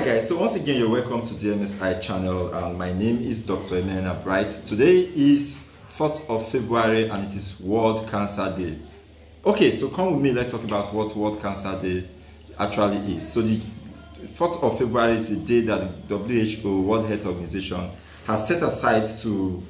Hi guys, so once again you're welcome to DMSI channel, and my name is Dr. Emena Bright. Today is 4th of February and it is World Cancer Day. Okay, so come with me, let's talk about what World Cancer Day actually is. So the 4th of February is the day that the WHO, World Health Organization, has set aside to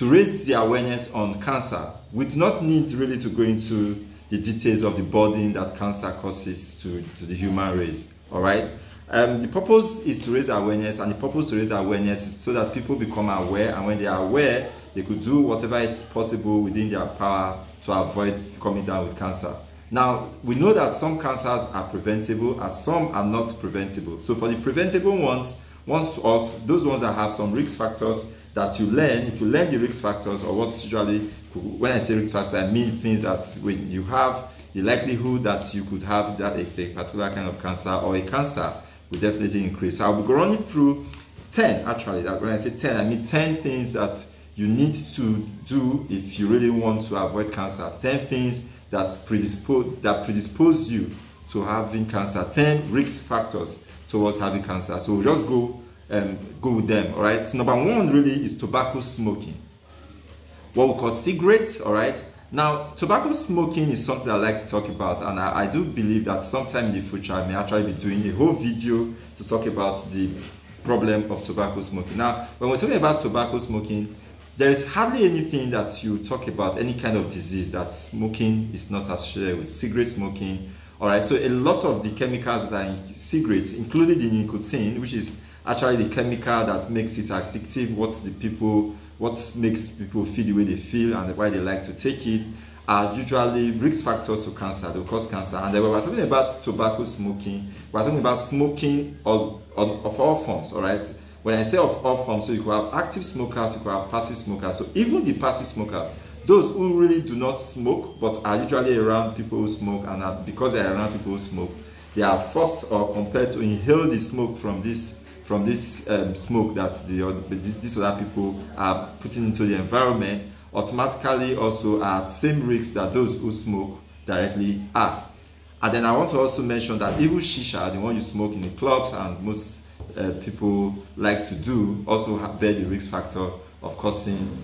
raise the awareness on cancer. We do not need really to go into the details of the burden that cancer causes to the human race. All right. The purpose is to raise awareness, and the purpose to raise awareness is so that people become aware, and when they are aware, they could do whatever is possible within their power to avoid coming down with cancer. Now, we know that some cancers are preventable and some are not preventable. So for the preventable ones, those ones that have some risk factors that you learn, if you learn the risk factors, or what's usually, when I say risk factors, I mean things that when you have the likelihood that you could have that a particular kind of cancer or a cancer will definitely increase. So I'll be running through 10, actually. When I say 10, I mean 10 things that you need to do if you really want to avoid cancer. 10 things that predispose you to having cancer. 10 risk factors towards having cancer. So we'll just go with them, all right? So number one really is tobacco smoking, what we call cigarettes, all right? Now, tobacco smoking is something I like to talk about, and I do believe that sometime in the future I may actually be doing a whole video to talk about the problem of tobacco smoking. Now, when we're talking about tobacco smoking, there is hardly anything that you talk about, any kind of disease, that smoking is not associated with, cigarette smoking. All right, so a lot of the chemicals that are in cigarettes, including the nicotine, which is actually the chemical that makes it addictive, what makes people feel the way they feel and why they like to take it, are usually risk factors to cancer. They cause cancer. And then when we're talking about tobacco smoking, we're talking about smoking of all forms, all right? When I say of all forms, so you could have active smokers, you could have passive smokers. So even the passive smokers, those who really do not smoke but are usually around people who smoke, and because they are around people who smoke, they are forced or compelled to inhale the smoke from this smoke that these other people are putting into the environment, automatically also are same risks that those who smoke directly are. And then I want to also mention that even shisha, the one you smoke in the clubs and most people like to do, also bear the risk factor of causing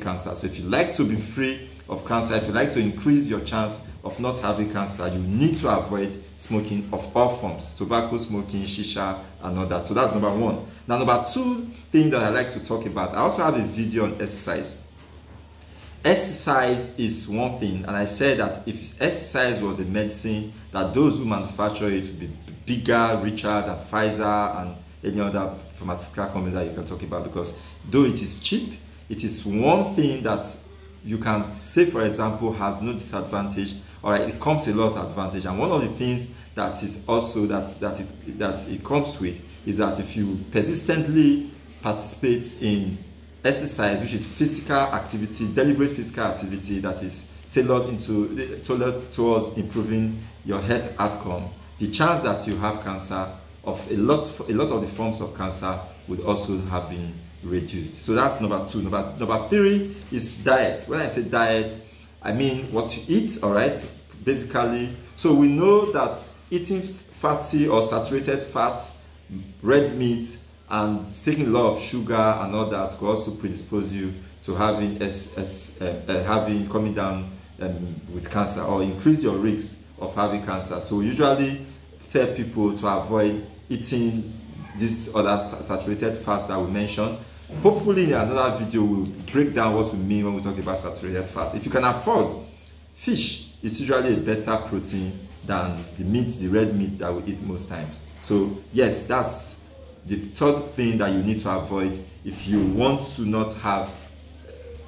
cancer. So if you like to be free of cancer, if you like to increase your chance of not having cancer, you need to avoid smoking of all forms, tobacco smoking, shisha, and all that. So that's number one. Now, number two thing that I like to talk about, I also have a video on exercise. Exercise is one thing, and I said that if exercise was a medicine, that those who manufacture it would be bigger, richer than Pfizer and any other pharmaceutical company that you can talk about, because though it is cheap, it is one thing that you can say, for example, has no disadvantage. All right, it comes a lot of advantage. And one of the things that is also that it comes with is that if you persistently participate in exercise, which is physical activity, deliberate physical activity that is tailored towards improving your health outcome, the chance that you have cancer of a lot of the forms of cancer would also have been reduced. So that's number two. Number three is diet. When I say diet, I mean what you eat, all right? Basically, so we know that eating fatty or saturated fat, red meat, and taking a lot of sugar and all that could also predispose you to having coming down with cancer, or increase your risk of having cancer. So we usually tell people to avoid eating these other saturated fats that we mentioned. Hopefully in another video we'll break down what we mean when we talk about saturated fat. If you can afford fish, it's usually a better protein than the meat, the red meat that we eat most times. So yes, that's the third thing that you need to avoid if you want to not have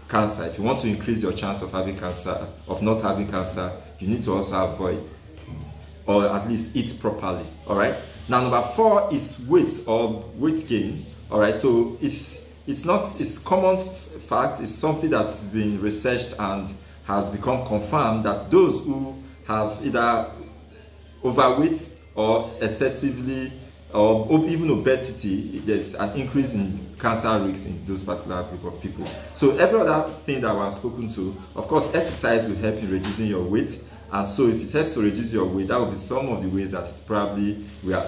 cancer. If you want to increase your chance of having cancer, of not having cancer, you need to also avoid, or at least eat properly, all right? Now, number four is weight or weight gain, all right? So it's common fact, it's something that's been researched and has become confirmed that those who have either overweight or excessively, or even obesity, there's an increase in cancer risks in those particular group of people. So every other thing that we have spoken to, of course, exercise will help in reducing your weight, And so if it helps to reduce your weight, that will be some of the ways that it probably will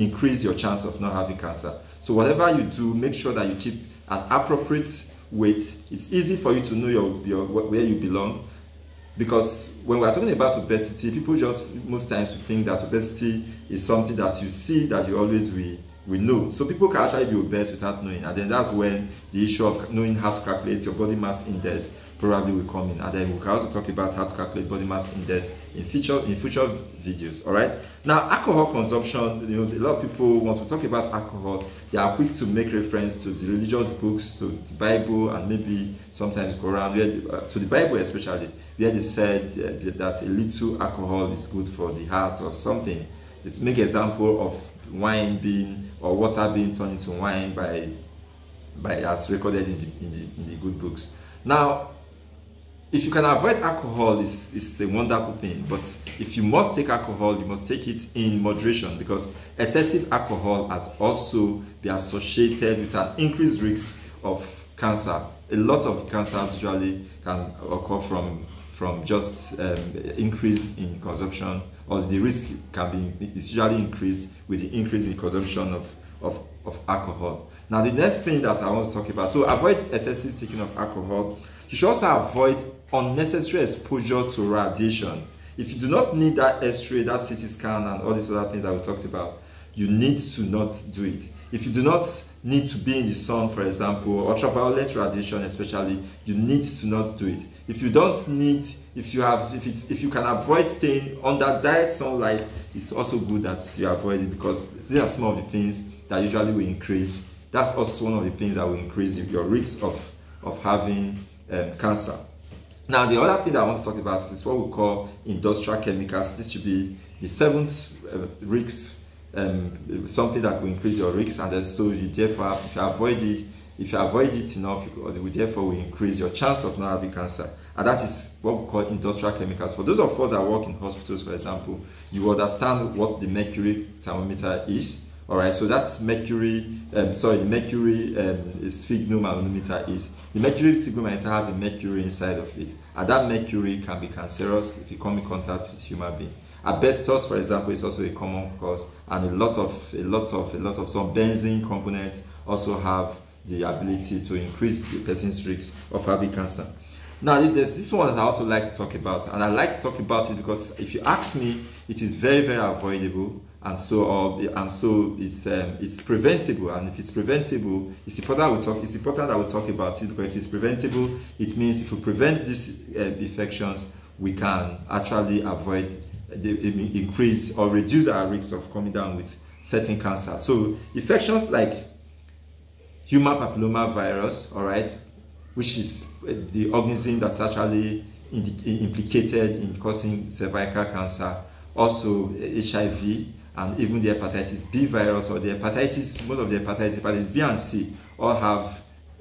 increase your chance of not having cancer. So whatever you do, make sure that you keep an appropriate weight. It's easy for you to know where you belong, because when we're talking about obesity, people just most times think that obesity is something that you see, that you always will know. So people can actually be obese without knowing, and then that's when the issue of knowing how to calculate your body mass index probably will come in, and then we can also talk about how to calculate body mass index in future videos. All right. Now, alcohol consumption. You know, a lot of people, once we talk about alcohol, they are quick to make reference to the religious books, to the Bible, and maybe sometimes Quran. To the Bible especially, where they said that a little alcohol is good for the heart or something. It make example of wine being, or water being turned into wine by as recorded in the good books. Now, if you can avoid alcohol, it's a wonderful thing. But if you must take alcohol, you must take it in moderation, because excessive alcohol has also been associated with an increased risk of cancer. A lot of cancers usually can occur from just increase in consumption, or the risk is usually increased with the increase in consumption of alcohol. Now, the next thing that I want to talk about, so avoid excessive taking of alcohol. You should also avoid unnecessary exposure to radiation. If you do not need that X-ray, that CT scan, and all these other things that we talked about, you need to not do it. If you do not need to be in the sun, for example, ultraviolet radiation especially, you need to not do it. If you don't need, if you can avoid staying under direct sunlight, it's also good that you avoid it, because these are some of the things that usually will increase. That's also one of the things that will increase your risk of having cancer. Now, the other thing that I want to talk about is what we call industrial chemicals. This should be the seventh risk, something that will increase your risk, and then so you therefore, if you avoid it enough, you therefore will increase your chance of not having cancer. And that is what we call industrial chemicals. For those of us that work in hospitals, for example, you understand what the mercury thermometer is. All right, so that's mercury. The mercury sphygmomanometer is. The mercury sphygmomanometer has a mercury inside of it, and that mercury can be cancerous if you come in contact with human being. Asbestos, for example, is also a common cause, and a lot of some benzene components also have the ability to increase the person's risk of having cancer. Now, there's this one that I also like to talk about, and I like to talk about it because, if you ask me, it is very, very avoidable. And so it's preventable, and if it's preventable, it's important that we talk about it, because if it's preventable, it means if we prevent these infections, we can actually avoid the increase or reduce our risk of coming down with certain cancer. So infections like human papilloma virus, all right, which is the organism that's actually implicated in causing cervical cancer, also HIV, and even the hepatitis B virus, or the hepatitis, most of the hepatitis B and C, all have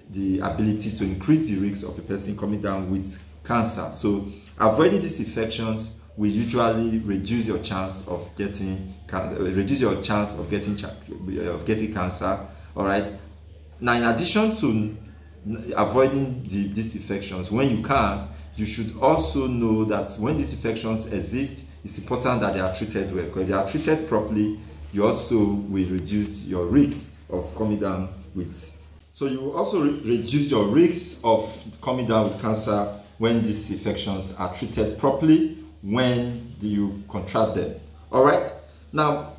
the ability to increase the risk of a person coming down with cancer. So avoiding these infections will usually reduce your chance of getting cancer. All right. Now, in addition to avoiding these infections, when you can, you should also know that when these infections exist, it's important that they are treated well, because if they are treated properly, you also will reduce your risk of coming down with. So you will also reduce your risk of coming down with cancer when these infections are treated properly, when you contract them. All right. Now,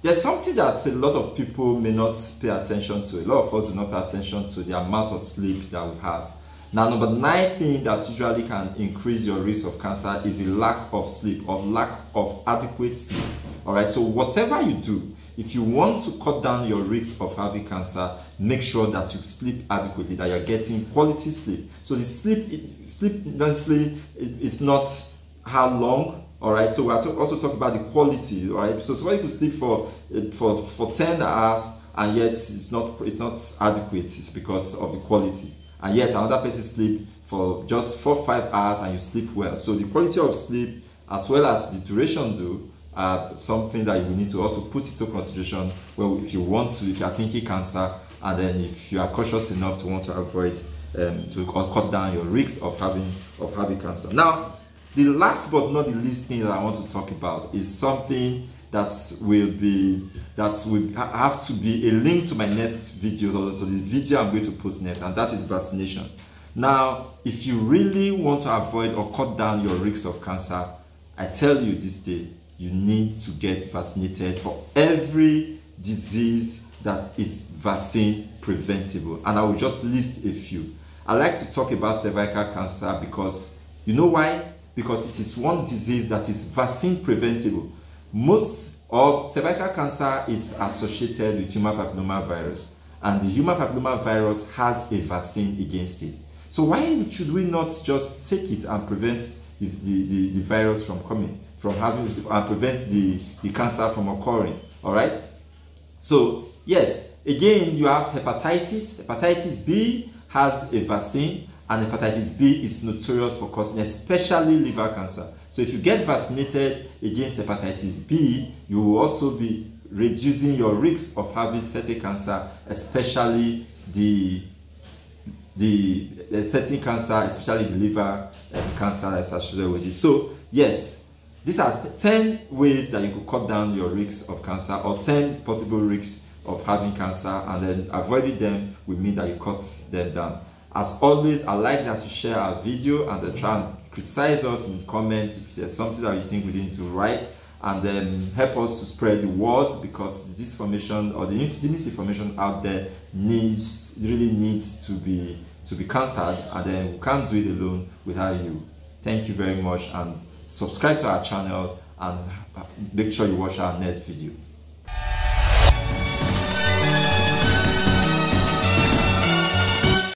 there's something that a lot of people may not pay attention to. A lot of us do not pay attention to the amount of sleep that we have. Now, number 9 thing that usually can increase your risk of cancer is the lack of sleep, or lack of adequate sleep. All right, so whatever you do, if you want to cut down your risk of having cancer, make sure that you sleep adequately, that you're getting quality sleep. So the sleep intensely is not how long. All right, so we are also talking about the quality. All right, so somebody could sleep for 10 hours and yet it's not adequate. It's because of the quality. And yet another person sleep for just 4 or 5 hours and you sleep well. So the quality of sleep as well as the duration are something that you need to also put into consideration. Well, if you want to, if you are thinking cancer, and then if you are cautious enough to want to avoid to cut down your risks of having cancer. Now, The last but not the least thing that I want to talk about is something that will have to be a link to my next video, or to the video I'm going to post next, and that is vaccination. Now, if you really want to avoid or cut down your risks of cancer, I tell you this day, you need to get vaccinated for every disease that is vaccine preventable. And I will just list a few. I like to talk about cervical cancer because, you know why? Because it is one disease that is vaccine preventable. Most of cervical cancer is associated with human papilloma virus, and the human papilloma virus has a vaccine against it. So why should we not just take it and prevent the virus from coming, and prevent the cancer from occurring, all right? So yes, again, you have hepatitis. Hepatitis B has a vaccine, and hepatitis B is notorious for causing especially liver cancer. So if you get vaccinated against hepatitis B, you will also be reducing your risk of having certain cancer, especially the certain cancer, especially the liver cancer that's associated with it. So yes, these are 10 ways that you could cut down your risks of cancer, or 10 possible risks of having cancer, and then avoiding them will mean that you cut them down. As always, I like that you share our video and try and criticize us in the comments if there's something that you think we didn't do right, and then help us to spread the word, because the disinformation or the misinformation out there really needs to be countered, and then we can't do it alone without you. Thank you very much, and subscribe to our channel and make sure you watch our next video.